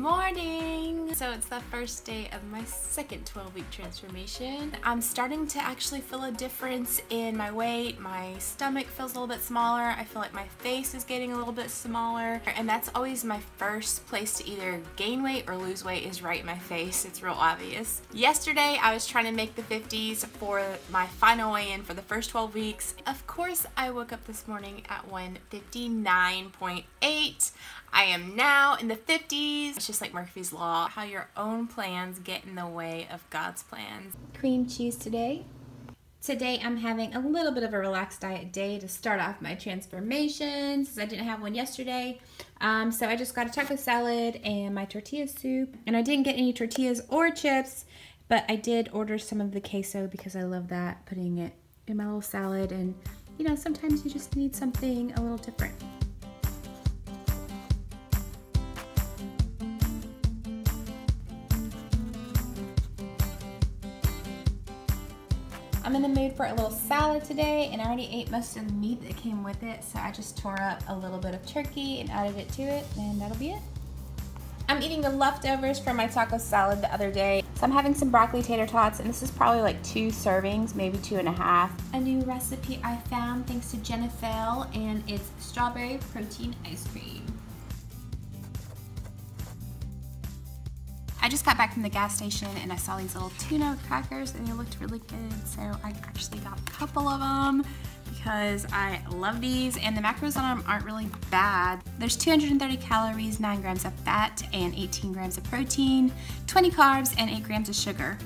morning! So it's the first day of my second 12-week transformation. I'm starting to actually feel a difference in my weight. My stomach feels a little bit smaller. I feel like my face is getting a little bit smaller. And that's always my first place to either gain weight or lose weight is right in my face. It's real obvious. Yesterday, I was trying to make the 50s for my final weigh-in for the first 12 weeks. Of course, I woke up this morning at 159.8. I am now in the 50s. It's just like Murphy's Law, how your own plans get in the way of God's plans. Cream cheese today. Today I'm having a little bit of a relaxed diet day to start off my transformation since I didn't have one yesterday. So I just got a taco salad and my tortilla soup. And I didn't get any tortillas or chips, but I did order some of the queso because I love that, putting it in my little salad. And you know, sometimes you just need something a little different. I'm in the mood for a little salad today, and I already ate most of the meat that came with it, so I just tore up a little bit of turkey and added it to it, and that'll be it. I'm eating the leftovers from my taco salad the other day. So I'm having some broccoli tater tots, and this is probably like 2 servings, maybe 2.5. A new recipe I found thanks to Jennifer, and it's strawberry protein ice cream. I just got back from the gas station and I saw these little tuna crackers and they looked really good, so I actually got a couple of them because I love these, and the macros on them aren't really bad. There's 230 calories, 9 grams of fat, and 18 grams of protein, 20 carbs, and 8 grams of sugar.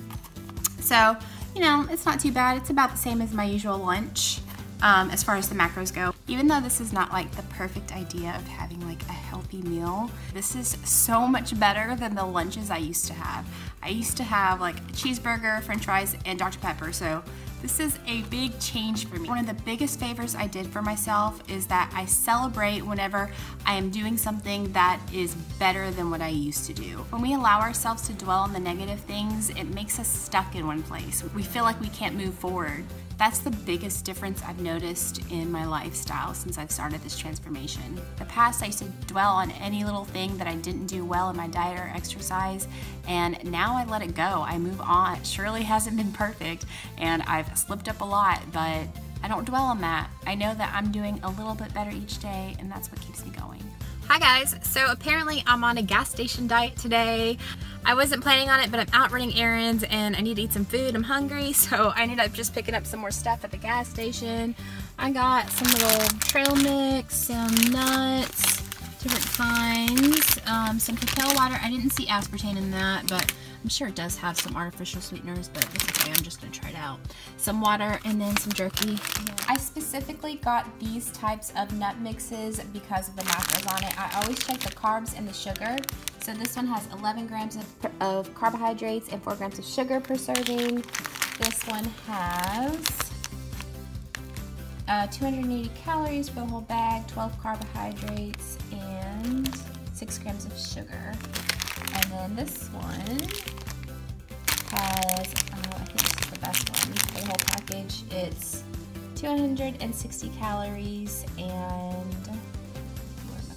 So, you know, it's not too bad. It's about the same as my usual lunch as far as the macros go. Even though this is not like the perfect idea of having like a healthy meal, this is so much better than the lunches I used to have. I used to have like a cheeseburger, french fries, and Dr. Pepper, so this is a big change for me. One of the biggest favors I did for myself is that I celebrate whenever I am doing something that is better than what I used to do. When we allow ourselves to dwell on the negative things, it makes us stuck in one place. We feel like we can't move forward. That's the biggest difference I've noticed in my lifestyle since I've started this transformation. In the past, I used to dwell on any little thing that I didn't do well in my diet or exercise, and now I let it go. I move on. It surely hasn't been perfect, and I've slipped up a lot, but I don't dwell on that. I know that I'm doing a little bit better each day, and that's what keeps me going. Hi guys, so apparently I'm on a gas station diet today. I wasn't planning on it, but I'm out running errands and I need to eat some food. I'm hungry, so I ended up just picking up some more stuff at the gas station. I got some little trail mix, some nuts, different kinds, some cacao water. I didn't see aspartame in that, but I'm sure it does have some artificial sweeteners, but this is okay, I'm just gonna try it out. Some water and then some jerky. I specifically got these types of nut mixes because of the macros on it. I always check the carbs and the sugar. So this one has 11 grams of carbohydrates and 4 grams of sugar per serving. This one has 280 calories for the whole bag, 12 carbohydrates, and 6 grams of sugar. And then this one has, I think this is the best one for the whole package. It's 260 calories and what are the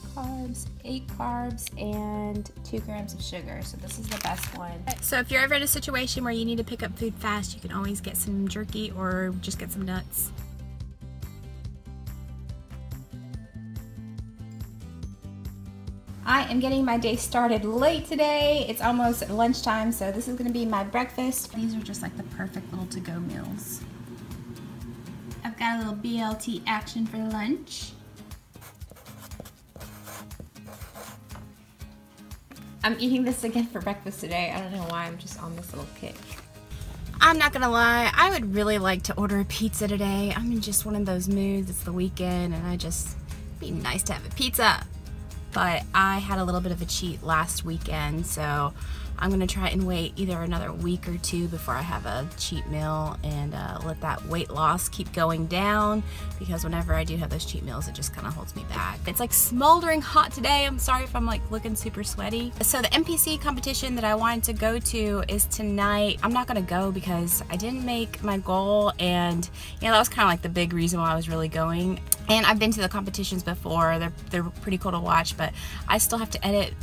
carbs? 8 carbs and 2 grams of sugar. So this is the best one. So if you're ever in a situation where you need to pick up food fast, you can always get some jerky or just get some nuts. I am getting my day started late today. It's almost lunchtime, so this is gonna be my breakfast. These are just like the perfect little to-go meals. I've got a little BLT action for lunch. I'm eating this again for breakfast today. I don't know why, I'm just on this little kick. I'm not gonna lie, I would really like to order a pizza today. I'm in just one of those moods, it's the weekend, and I just, it'd be nice to have a pizza. But I had a little bit of a cheat last weekend, so I'm gonna try and wait either another week or two before I have a cheat meal and let that weight loss keep going down, because whenever I do have those cheat meals, it just kinda holds me back. It's like smoldering hot today. I'm sorry if I'm like looking super sweaty. So the NPC competition that I wanted to go to is tonight. I'm not gonna go because I didn't make my goal, and you know, that was kinda like the big reason why I was really going. And I've been to the competitions before. They're pretty cool to watch, but I still have to edit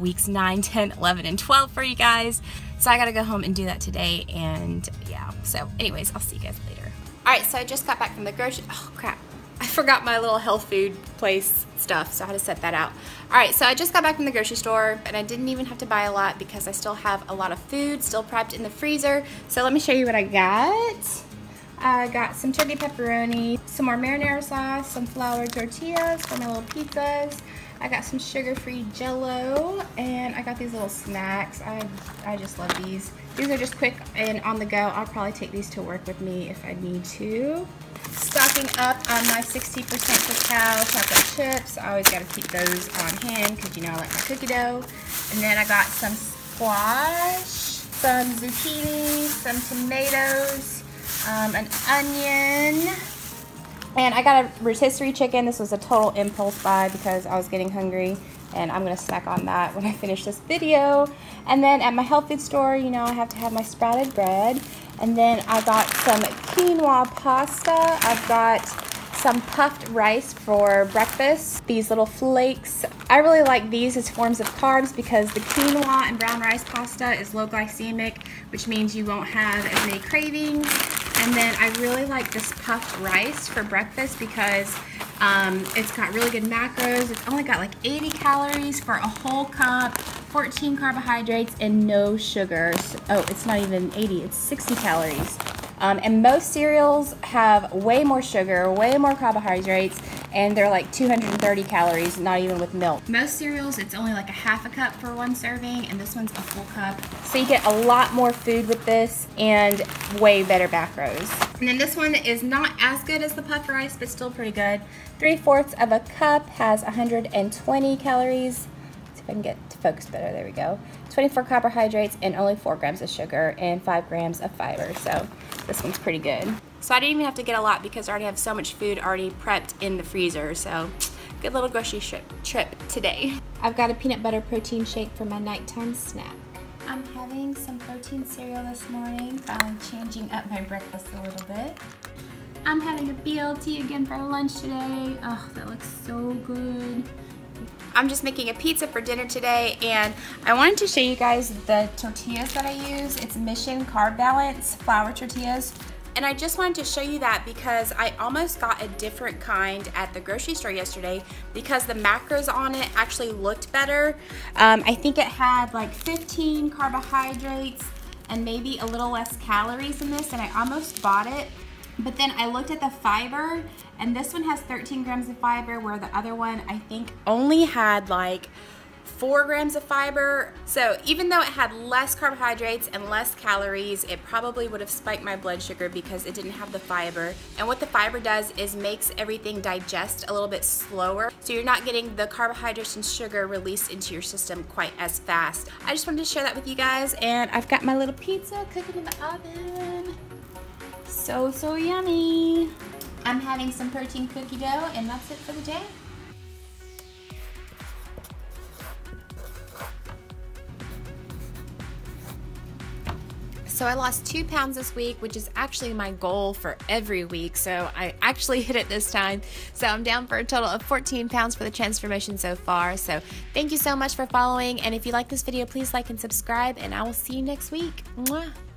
weeks 9, 10, 11, and 12 for you guys. So I gotta go home and do that today, and yeah. So anyways, I'll see you guys later. All right, so I just got back from the grocery, oh crap. I forgot my little health food place stuff, so I had to set that out. All right, so I just got back from the grocery store, and I didn't even have to buy a lot because I still have a lot of food still prepped in the freezer. So let me show you what I got. I got some turkey pepperoni, some more marinara sauce, some flour tortillas for my little pizzas. I got some sugar-free Jell-O, and I got these little snacks. I just love these. These are just quick and on the go. I'll probably take these to work with me if I need to. Stocking up on my 60% cacao chocolate chips. I always gotta keep those on hand because you know I like my cookie dough. And then I got some squash, some zucchini, some tomatoes, an onion. And I got a rotisserie chicken. This was a total impulse buy because I was getting hungry, and I'm gonna snack on that when I finish this video. And then at my health food store, you know I have to have my sprouted bread. And then I got some quinoa pasta. I've got some puffed rice for breakfast. These little flakes. I really like these as forms of carbs because the quinoa and brown rice pasta is low glycemic, which means you won't have as many cravings. And then I really like this puffed rice for breakfast because it's got really good macros. It's only got like 80 calories for a whole cup, 14 carbohydrates, and no sugar. So, oh, it's not even 80, it's 60 calories. And most cereals have way more sugar, way more carbohydrates, and they're like 230 calories, not even with milk. Most cereals, it's only like a half a cup for one serving, and this one's a full cup. So you get a lot more food with this and way better macros. And then this one is not as good as the puffed rice, but still pretty good. 3/4 of a cup has 120 calories. Let's see if I can get to focus better, there we go. 24 carbohydrates and only 4 grams of sugar and 5 grams of fiber, so this one's pretty good. So I didn't even have to get a lot because I already have so much food already prepped in the freezer, so good little grocery trip today. I've got a peanut butter protein shake for my nighttime snack. I'm having some protein cereal this morning, finally changing up my breakfast a little bit. I'm having a BLT again for lunch today. Oh, that looks so good. I'm just making a pizza for dinner today, and I wanted to show you guys the tortillas that I use. It's Mission Carb Balance flour tortillas. And I just wanted to show you that because I almost got a different kind at the grocery store yesterday because the macros on it actually looked better. I think it had like 15 carbohydrates and maybe a little less calories in this, and I almost bought it. But then I looked at the fiber, and this one has 13 grams of fiber, where the other one I think only had like 4 grams of fiber. So even though it had less carbohydrates and less calories, it probably would have spiked my blood sugar because it didn't have the fiber. And what the fiber does is makes everything digest a little bit slower, so you're not getting the carbohydrates and sugar released into your system quite as fast. I just wanted to share that with you guys, and I've got my little pizza cooking in the oven. So yummy. I'm having some protein cookie dough, and that's it for the day. So I lost 2 pounds this week, which is actually my goal for every week, so I actually hit it this time. So I'm down for a total of 14 pounds for the transformation so far. So thank you so much for following, and if you like this video, please like and subscribe, and I will see you next week. Mwah.